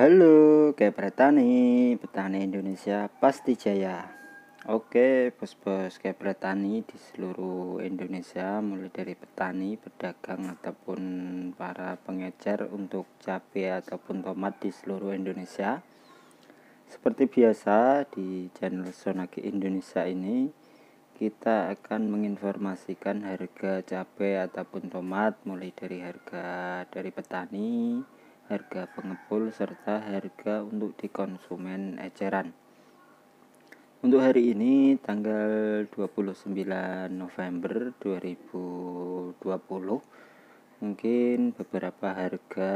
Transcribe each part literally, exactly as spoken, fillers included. Halo, kayak petani, petani Indonesia pasti jaya. Oke, bos-bos kayak petani di seluruh Indonesia, mulai dari petani, pedagang ataupun para pengecer untuk cabai ataupun tomat di seluruh Indonesia. Seperti biasa di channel Sonagi Indonesia ini, kita akan menginformasikan harga cabai ataupun tomat mulai dari harga dari petani, harga pengepul, serta harga untuk di konsumen eceran. Untuk hari ini tanggal dua puluh sembilan November dua ribu dua puluh, mungkin beberapa harga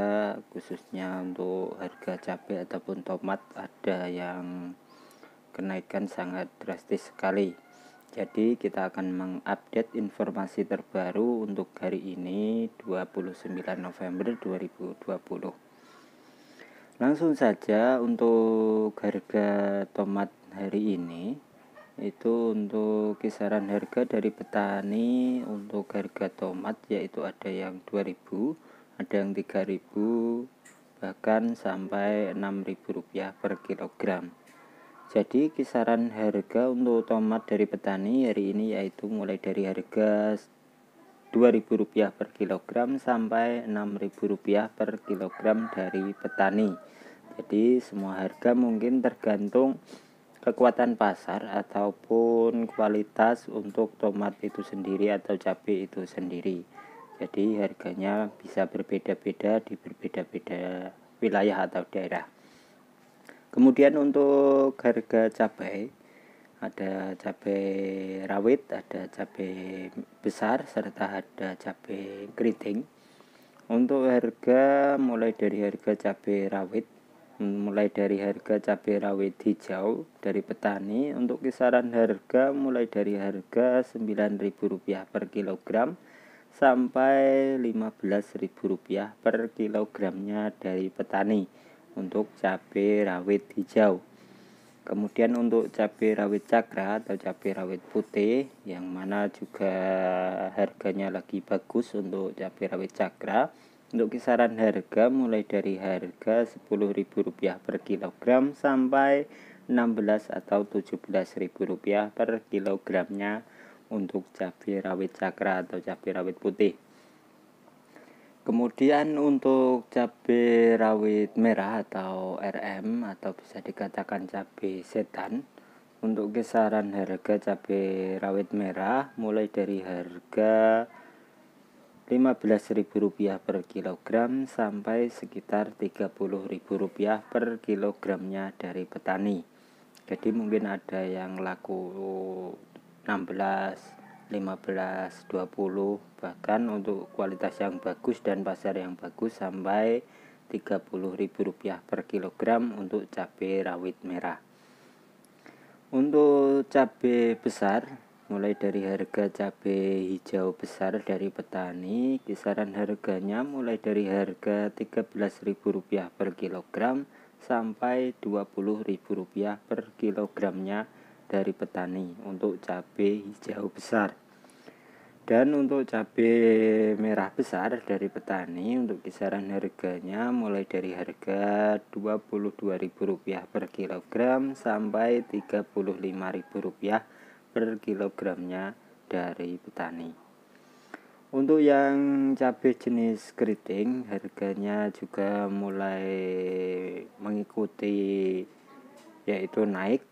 khususnya untuk harga cabai ataupun tomat ada yang kenaikan sangat drastis sekali. Jadi kita akan mengupdate informasi terbaru untuk hari ini dua puluh sembilan November dua ribu dua puluh. Langsung saja untuk harga tomat hari ini, itu untuk kisaran harga dari petani untuk harga tomat yaitu ada yang dua ribu, ada yang tiga ribu, bahkan sampai enam ribu rupiah per kilogram. Jadi kisaran harga untuk tomat dari petani hari ini yaitu mulai dari harga dua ribu rupiah per kilogram sampai enam ribu rupiah per kilogram dari petani. Jadi semua harga mungkin tergantung kekuatan pasar ataupun kualitas untuk tomat itu sendiri atau cabai itu sendiri. Jadi harganya bisa berbeda-beda di berbeda-beda wilayah atau daerah. Kemudian untuk harga cabai, ada cabai rawit, ada cabai besar, serta ada cabai keriting. Untuk harga mulai dari harga cabai rawit, mulai dari harga cabai rawit hijau dari petani, untuk kisaran harga mulai dari harga sembilan ribu rupiah per kilogram sampai lima belas ribu rupiah per kilogramnya dari petani untuk cabai rawit hijau. Kemudian untuk cabai rawit cakra atau cabai rawit putih, yang mana juga harganya lagi bagus untuk cabai rawit cakra, untuk kisaran harga mulai dari harga sepuluh ribu rupiah per kilogram sampai enam belas ribu atau tujuh belas ribu rupiah per kilogramnya untuk cabai rawit cakra atau cabai rawit putih. Kemudian untuk cabai rawit merah atau R M atau bisa dikatakan cabai setan, untuk kisaran harga cabai rawit merah mulai dari harga lima belas ribu rupiah per kilogram sampai sekitar tiga puluh ribu rupiah per kilogramnya dari petani. Jadi mungkin ada yang laku enam belas, lima belas, dua puluh, bahkan untuk kualitas yang bagus dan pasar yang bagus sampai tiga puluh ribu rupiah per kilogram untuk cabai rawit merah. Untuk cabai besar, mulai dari harga cabai hijau besar dari petani, kisaran harganya mulai dari harga tiga belas ribu rupiah per kilogram sampai dua puluh ribu rupiah per kilogramnya dari petani untuk cabai hijau besar. Dan untuk cabai merah besar dari petani, untuk kisaran harganya mulai dari harga dua puluh dua ribu rupiah per kilogram sampai tiga puluh lima ribu rupiah per kilogramnya dari petani. Untuk yang cabai jenis keriting, harganya juga mulai mengikuti yaitu naik.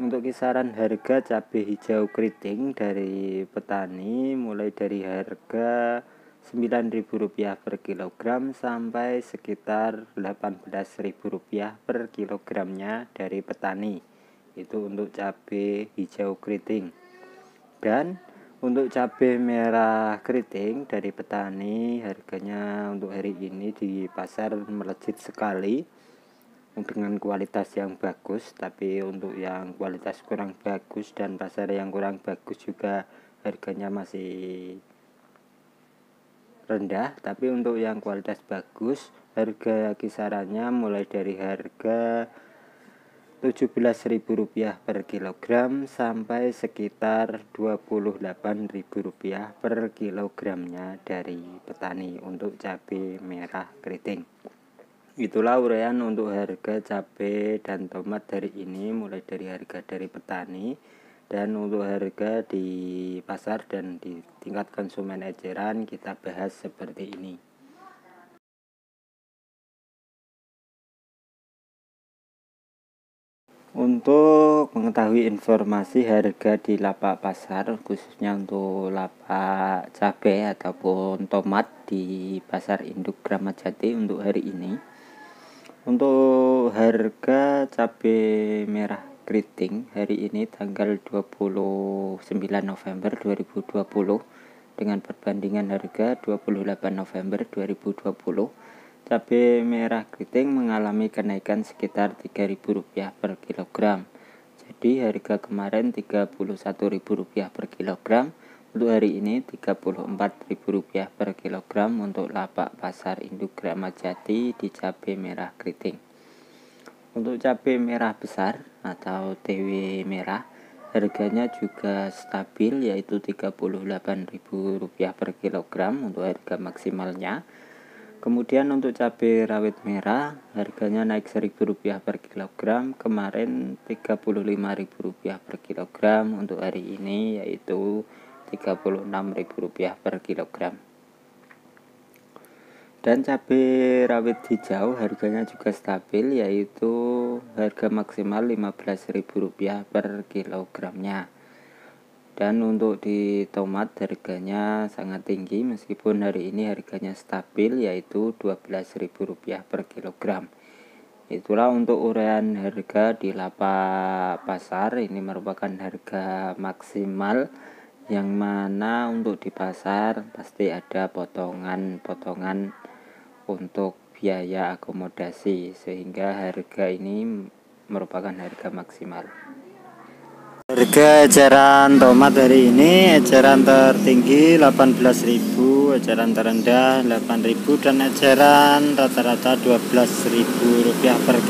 Untuk kisaran harga cabai hijau keriting dari petani mulai dari harga sembilan ribu rupiah per kilogram sampai sekitar delapan belas ribu rupiah per kilogramnya dari petani. Itu untuk cabai hijau keriting. Dan untuk cabai merah keriting dari petani, harganya untuk hari ini di pasar melejit sekali dengan kualitas yang bagus, tapi untuk yang kualitas kurang bagus dan pasar yang kurang bagus juga harganya masih rendah. Tapi untuk yang kualitas bagus, harga kisarannya mulai dari harga tujuh belas ribu rupiah per kilogram sampai sekitar dua puluh delapan ribu rupiah per kilogramnya dari petani untuk cabai merah keriting. Itulah uraian untuk harga cabai dan tomat hari ini, mulai dari harga dari petani dan untuk harga di pasar dan di tingkat konsumen eceran kita bahas seperti ini. Untuk mengetahui informasi harga di lapak pasar, khususnya untuk lapak cabai ataupun tomat di pasar induk Kramat Jati untuk hari ini, untuk harga cabai merah keriting hari ini tanggal dua puluh sembilan November dua ribu dua puluh dengan perbandingan harga dua puluh delapan November dua ribu dua puluh, cabai merah keriting mengalami kenaikan sekitar tiga ribu rupiah per kilogram. Jadi harga kemarin tiga puluh satu ribu rupiah per kilogram, untuk hari ini tiga puluh empat ribu rupiah per kilogram untuk lapak pasar induk Kramat Jati di cabai merah keriting. Untuk cabai merah besar atau T W merah harganya juga stabil, yaitu tiga puluh delapan ribu rupiah per kilogram untuk harga maksimalnya. Kemudian untuk cabai rawit merah harganya naik seribu rupiah per kilogram, kemarin tiga puluh lima ribu rupiah per kilogram, untuk hari ini yaitu tiga puluh enam ribu rupiah per kilogram. Dan cabai rawit hijau harganya juga stabil, yaitu harga maksimal lima belas ribu rupiah per kilogramnya. Dan untuk di tomat harganya sangat tinggi meskipun hari ini harganya stabil, yaitu dua belas ribu rupiah per kilogram. Itulah untuk uraian harga di lapak pasar. Ini merupakan harga maksimal yang mana untuk di pasar pasti ada potongan-potongan untuk biaya akomodasi, sehingga harga ini merupakan harga maksimal. Harga eceran tomat hari ini, eceran tertinggi delapan belas ribu, eceran terendah delapan ribu, dan eceran rata-rata dua belas ribu rupiah per